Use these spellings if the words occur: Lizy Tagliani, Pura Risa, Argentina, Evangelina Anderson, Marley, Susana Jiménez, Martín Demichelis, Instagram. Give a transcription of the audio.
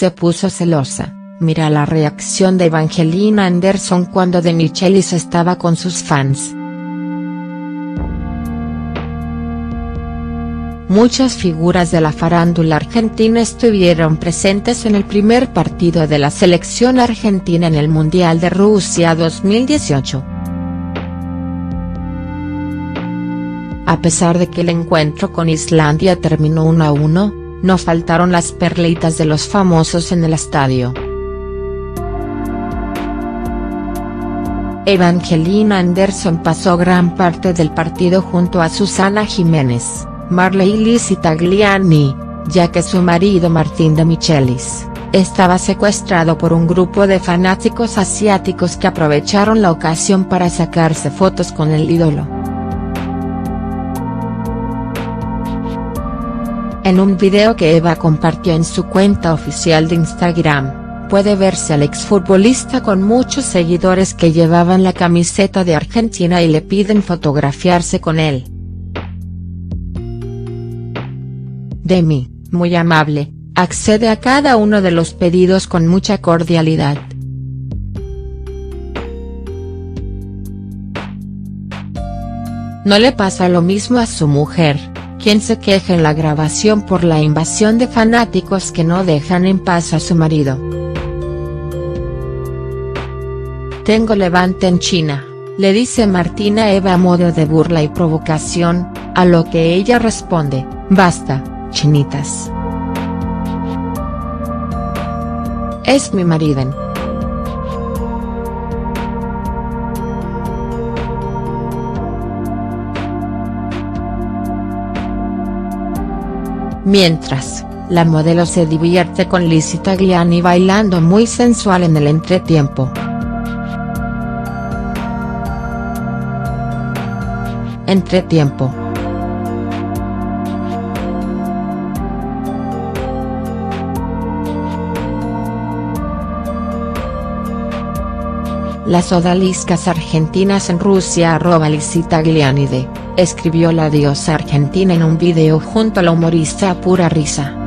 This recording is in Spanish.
se puso celosa. Mira la reacción de Evangelina Anderson cuando Demichelis estaba con sus fans. Muchas figuras de la farándula argentina estuvieron presentes en el primer partido de la selección argentina en el Mundial de Rusia 2018. A pesar de que el encuentro con Islandia terminó 1-1, no faltaron las perlitas de los famosos en el estadio. Evangelina Anderson pasó gran parte del partido junto a Susana Jiménez, Marley y Lizy Tagliani, ya que su marido Martín Demichelis estaba secuestrado por un grupo de fanáticos asiáticos que aprovecharon la ocasión para sacarse fotos con el ídolo. En un video que Eva compartió en su cuenta oficial de Instagram, puede verse al exfutbolista con muchos seguidores que llevaban la camiseta de Argentina y le piden fotografiarse con él. Demi, muy amable, accede a cada uno de los pedidos con mucha cordialidad. No le pasa lo mismo a su mujer, quien se queja en la grabación por la invasión de fanáticos que no dejan en paz a su marido. Tengo levante en China, le dice Martín a Eva a modo de burla y provocación, a lo que ella responde, basta. Chinitas. Es mi marido. Mientras, la modelo se divierte con Lizy Tagliani bailando muy sensual en el entretiempo. Entretiempo. Las odaliscas argentinas en Rusia @Lizy Tagliani, escribió la diosa argentina en un video junto a la humorista Pura Risa.